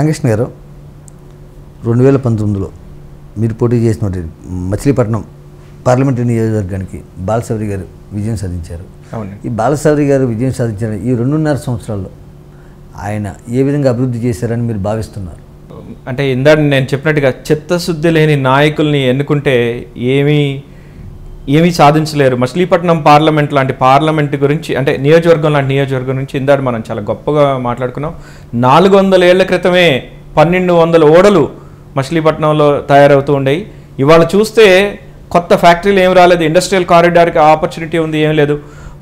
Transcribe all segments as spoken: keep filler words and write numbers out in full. రామకృష్ణ గారు రెండు వేల పంతొమ్మిది లో మీరు పోటీ చేసినటువంటి మచిలీపట్నం పార్లమెంటరీ నియోజకవర్గానికి బాల సౌరి గారు విజయం సాధించారు. ఈ బాల సౌరి గారు విజయం సాధించిన ఈ రెండున్నర సంవత్సరాల్లో ఆయన ఏ విధంగా అభివృద్ధి చేశారని మీరు భావిస్తున్నారు? అంటే ఇందాక నేను చెప్పినట్టుగా చిత్తశుద్ధి లేని నాయకుల్ని ఎన్నుకుంటే ఏమీ ఏమీ సాధించలేరు. మచిలీపట్నం పార్లమెంట్ లాంటి పార్లమెంట్ గురించి, అంటే నియోజకవర్గం లాంటి నియోజకవర్గం గురించి ఇందాక మనం చాలా గొప్పగా మాట్లాడుకున్నాం. నాలుగు వందల ఏళ్ల క్రితమే పన్నెండు వందల ఓడలు మచిలీపట్నంలో తయారవుతూ ఉండేవి. ఇవాళ చూస్తే కొత్త ఫ్యాక్టరీలు ఏం రాలేదు, ఇండస్ట్రియల్ కారిడార్కి ఆపర్చునిటీ ఉంది, ఏం లేదు.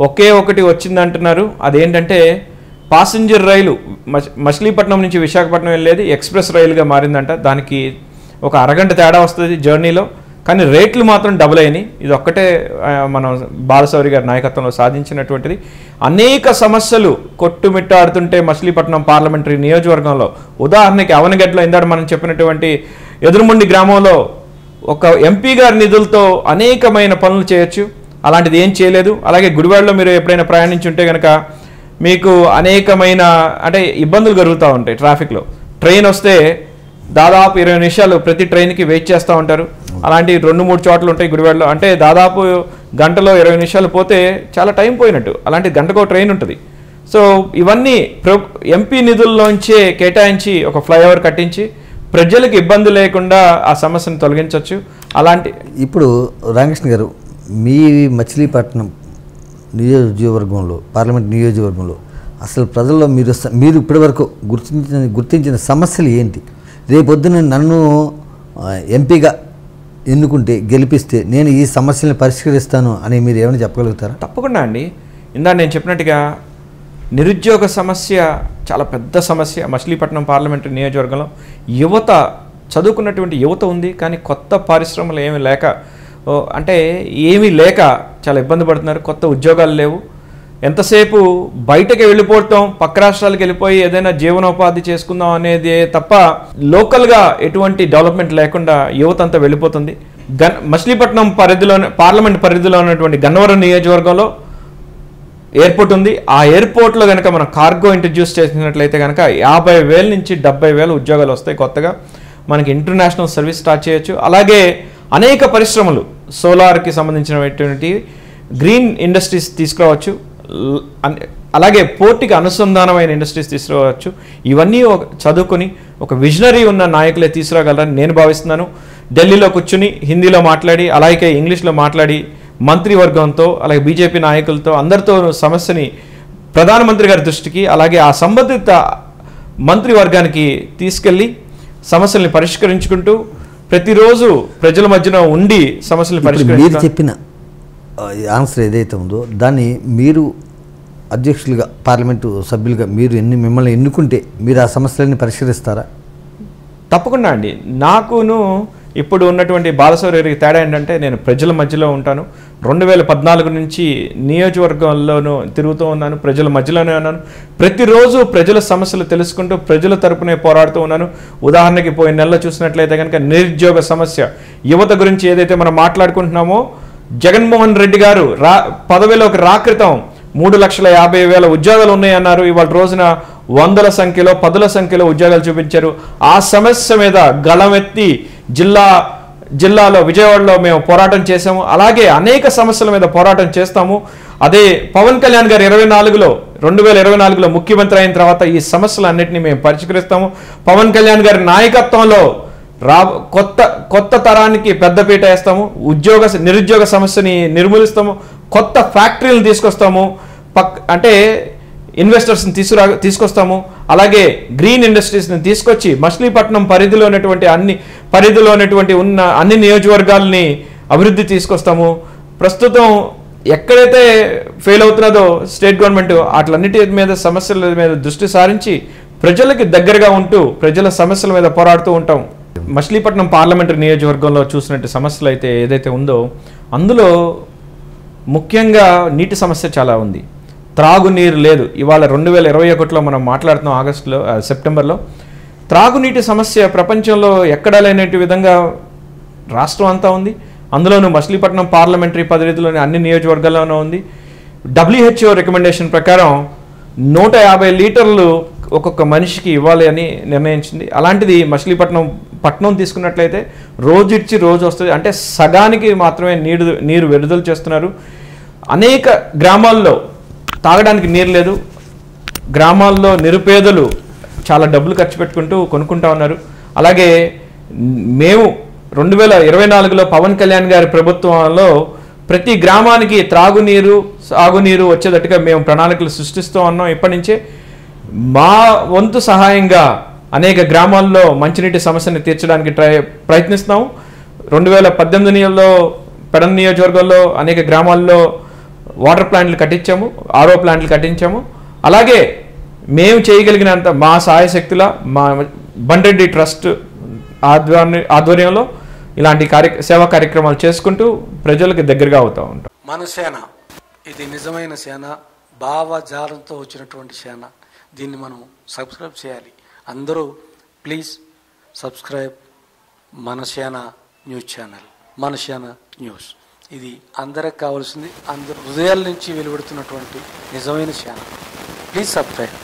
ఒకే ఒకటి వచ్చిందంటున్నారు, అదేంటంటే పాసింజర్ రైలు. మచిలీపట్నం నుంచి విశాఖపట్నం వెళ్ళేది ఎక్స్ప్రెస్ రైలుగా మారిందంట. దానికి ఒక అరగంట తేడా వస్తుంది జర్నీలో, కానీ రేట్లు మాత్రం డబుల్ అయినాయి. ఇది ఒక్కటే మనం బాలసౌరి గారి నాయకత్వంలో సాధించినటువంటిది. అనేక సమస్యలు కొట్టుమిట్టాడుతుంటే మచిలీపట్నం పార్లమెంటరీ నియోజకవర్గంలో, ఉదాహరణకి అవనగడ్డలో ఇందాక మనం చెప్పినటువంటి ఎదురుముండి గ్రామంలో ఒక ఎంపీ గారి నిధులతో అనేకమైన పనులు చేయొచ్చు, అలాంటిది ఏం చేయలేదు. అలాగే గుడివాడలో మీరు ఎప్పుడైనా ప్రయాణించుంటే కనుక మీకు అనేకమైన అంటే ఇబ్బందులు కలుగుతూ ఉంటాయి. ట్రాఫిక్లో ట్రైన్ వస్తే దాదాపు ఇరవై నిమిషాలు ప్రతి ట్రైన్కి వెయిట్ చేస్తూ ఉంటారు. అలాంటి రెండు మూడు చోట్లు ఉంటాయి గుడివాడలో. అంటే దాదాపు గంటలో ఇరవై నిమిషాలు పోతే చాలా టైం పోయినట్టు, అలాంటి గంటకో ట్రైన్ ఉంటుంది. సో ఇవన్నీ ప్ర ఎంపీ నిధుల్లోంచే కేటాయించి ఒక ఫ్లైఓవర్ కట్టించి ప్రజలకు ఇబ్బంది లేకుండా ఆ సమస్యను తొలగించవచ్చు. అలాంటి ఇప్పుడు రామకృష్ణ గారు, మీ మచిలీపట్నం నియోజకవర్గంలో పార్లమెంట్ నియోజకవర్గంలో అసలు ప్రజల్లో మీరు మీరు ఇప్పటివరకు గుర్తించిన గుర్తించిన సమస్యలు ఏంటి? రేపొద్దున నన్ను ఎంపీగా ఎన్నుకుంటే గెలిపిస్తే నేను ఈ సమస్యలను పరిష్కరిస్తాను అని మీరు ఏమైనా చెప్పగలుగుతారా? తప్పకుండా అండి. ఇందా నేను చెప్పినట్టుగా నిరుద్యోగ సమస్య చాలా పెద్ద సమస్య మచిలీపట్నం పార్లమెంటరీ నియోజకవర్గంలో. యువత, చదువుకున్నటువంటి యువత ఉంది, కానీ కొత్త పరిశ్రమలు ఏమీ లేక, అంటే ఏమీ లేక చాలా ఇబ్బంది పడుతున్నారు. కొత్త ఉద్యోగాలు లేవు. ఎంతసేపు బయటకి వెళ్ళిపోతాం, పక్క రాష్ట్రాలకు వెళ్ళిపోయి ఏదైనా జీవనోపాధి చేసుకుందాం అనేది తప్ప లోకల్గా ఎటువంటి డెవలప్మెంట్ లేకుండా యువత అంతా వెళ్ళిపోతుంది. గన్ మచిలీపట్నం పరిధిలో, పార్లమెంట్ పరిధిలో ఉన్నటువంటి గన్నవరం నియోజకవర్గంలో ఎయిర్పోర్ట్ ఉంది. ఆ ఎయిర్పోర్ట్లో కనుక మనం కార్గో ఇంట్రడ్యూస్ చేసినట్లయితే కనుక యాభై వేల నుంచి డెబ్బై వేల ఉద్యోగాలు వస్తాయి. కొత్తగా మనకి ఇంటర్నేషనల్ సర్వీస్ స్టార్ట్ చేయొచ్చు. అలాగే అనేక పరిశ్రమలు, సోలార్కి సంబంధించినటువంటి గ్రీన్ ఇండస్ట్రీస్ తీసుకురావచ్చు. అలాగే పోర్టుకి అనుసంధానమైన ఇండస్ట్రీస్ తీసుకురావచ్చు. ఇవన్నీ ఒక చదువుకొని ఒక విజనరీ ఉన్న నాయకులే తీసుకురాగలరని నేను భావిస్తున్నాను. ఢిల్లీలో కూర్చుని హిందీలో మాట్లాడి, అలాగే ఇంగ్లీష్లో మాట్లాడి మంత్రివర్గంతో, అలాగే బీజేపీ నాయకులతో అందరితో సమస్యని ప్రధానమంత్రి గారి దృష్టికి, అలాగే ఆ సంబంధిత మంత్రివర్గానికి తీసుకెళ్ళి సమస్యల్ని పరిష్కరించుకుంటూ ప్రతిరోజు ప్రజల మధ్యన ఉండి సమస్యలు పరిష్కరించడం. మీరు చెప్పిన ఆన్సర్ ఏదైతే ఉందో దాన్ని మీరు అధ్యక్షులుగా, పార్లమెంటు సభ్యులుగా మీరు ఎన్ని మిమ్మల్ని ఎన్నుకుంటే మీరు ఆ సమస్యలన్నీ పరిష్కరిస్తారా? తప్పకుండా అండి. నాకును ఇప్పుడు ఉన్నటువంటి బాలసౌరి తేడా ఏంటంటే నేను ప్రజల మధ్యలో ఉంటాను. రెండు వేల పద్నాలుగు నుంచి నియోజకవర్గంలోనూ తిరుగుతూ ఉన్నాను, ప్రజల మధ్యలోనే ఉన్నాను. ప్రతిరోజు ప్రజల సమస్యలు తెలుసుకుంటూ ప్రజల తరపునే పోరాడుతూ ఉన్నాను. ఉదాహరణకి పోయిన నెలలో చూసినట్లయితే కనుక నిరుద్యోగ సమస్య, యువత గురించి ఏదైతే మనం మాట్లాడుకుంటున్నామో, జగన్మోహన్ రెడ్డి గారు రా పదవిలోకి రా క్రితం మూడు లక్షల యాభై వేల ఉద్యోగాలు ఉన్నాయన్నారు. ఇవాళ రోజున వందల సంఖ్యలో, పదుల సంఖ్యలో ఉద్యోగాలు చూపించారు. ఆ సమస్య మీద గళమెత్తి జిల్లా జిల్లాలో విజయవాడలో మేము పోరాటం చేసాము. అలాగే అనేక సమస్యల మీద పోరాటం చేస్తాము. అదే పవన్ కళ్యాణ్ గారు ఇరవై నాలుగులో రెండు వేల ఇరవై నాలుగులో ముఖ్యమంత్రి అయిన తర్వాత ఈ సమస్యలన్నింటినీ మేము పరిష్కరిస్తాము. పవన్ కళ్యాణ్ గారి నాయకత్వంలో రా కొత్త కొత్త తరానికి పెద్దపీట వేస్తాము. ఉద్యోగ నిరుద్యోగ సమస్యని నిర్మూలిస్తాము. కొత్త ఫ్యాక్టరీలను తీసుకొస్తాము. పక్ అంటే ఇన్వెస్టర్స్ని తీసుకురా తీసుకొస్తాము. అలాగే గ్రీన్ ఇండస్ట్రీస్ని తీసుకొచ్చి మచిలీపట్నం పరిధిలో ఉన్నటువంటి అన్ని పరిధిలో ఉన్నటువంటి ఉన్న అన్ని నియోజకవర్గాలని అభివృద్ధి తీసుకొస్తాము. ప్రస్తుతం ఎక్కడైతే ఫెయిల్ అవుతున్నదో స్టేట్ గవర్నమెంట్, వాటిలన్నిటి మీద సమస్యల మీద దృష్టి సారించి ప్రజలకి దగ్గరగా ఉంటూ ప్రజల సమస్యల మీద పోరాడుతూ ఉంటాం. మచిలీపట్నం పార్లమెంటరీ నియోజకవర్గంలో చూసినట్టు సమస్యలు అయితే ఏదైతే ఉందో అందులో ముఖ్యంగా నీటి సమస్య చాలా ఉంది. త్రాగునీరు లేదు. ఇవాళ రెండు వేల ఇరవై ఒకటిలో మనం మాట్లాడుతున్నాం, ఆగస్టులో సెప్టెంబర్లో త్రాగునీటి సమస్య ప్రపంచంలో ఎక్కడా లేనట్టు విధంగా రాష్ట్రం అంతా ఉంది. అందులోనూ మచిలీపట్నం పార్లమెంటరీ పరిధిలోని అన్ని నియోజకవర్గాల్లోనూ ఉంది. డబ్ల్యూహెచ్ఓ రికమెండేషన్ ప్రకారం నూట యాభై లీటర్లు ఒక్కొక్క మనిషికి ఇవ్వాలి అని నిర్ణయించింది. అలాంటిది మచిలీపట్నం పట్నం తీసుకున్నట్లయితే రోజు ఇచ్చి రోజు వస్తుంది. అంటే సగానికి మాత్రమే నీరు నీరు విడుదల చేస్తున్నారు. అనేక గ్రామాల్లో తాగడానికి నీరు లేదు. గ్రామాల్లో నిరుపేదలు చాలా డబ్బులు ఖర్చు పెట్టుకుంటూ కొనుక్కుంటా ఉన్నారు. అలాగే మేము రెండు వేల ఇరవై నాలుగులో పవన్ కళ్యాణ్ గారి ప్రభుత్వంలో ప్రతి గ్రామానికి త్రాగునీరు సాగునీరు వచ్చేటట్టుగా మేము ప్రణాళికలు సృష్టిస్తూ ఉన్నాం. ఇప్పటి నుంచే మా వంతు సహాయంగా అనేక గ్రామాల్లో మంచినీటి సమస్యను తీర్చడానికి ట్రై ప్రయత్నిస్తున్నాము. రెండు వేల పద్దెనిమిదిలో పెడన్ నియోజకవర్గంలో అనేక గ్రామాల్లో వాటర్ ప్లాంట్లు కట్టించాము, ఆర్ఓ ప్లాంట్లు కట్టించాము. అలాగే మేము చేయగలిగినంత మా సహాయశక్తుల మా బండ్రెడ్డి ట్రస్ట్ ఆధ్వర్య ఆధ్వర్యంలో ఇలాంటి కార్య సేవా కార్యక్రమాలు చేసుకుంటూ ప్రజలకు దగ్గరగా అవుతూ ఉంటాం. మన సేన ఇది నిజమైన సేన, భావజాలంతో వచ్చినటువంటి సేన. దీన్ని మనం సబ్స్క్రైబ్ చేయాలి. అందరూ ప్లీజ్ సబ్స్క్రైబ్ మన సేన న్యూస్ ఛానల్. మన సేన న్యూస్ ఇది అందరికి కావాల్సింది, అందరు హృదయాల నుంచి వెలువడుతున్నటువంటి నిజమైన సేన. Please subscribe.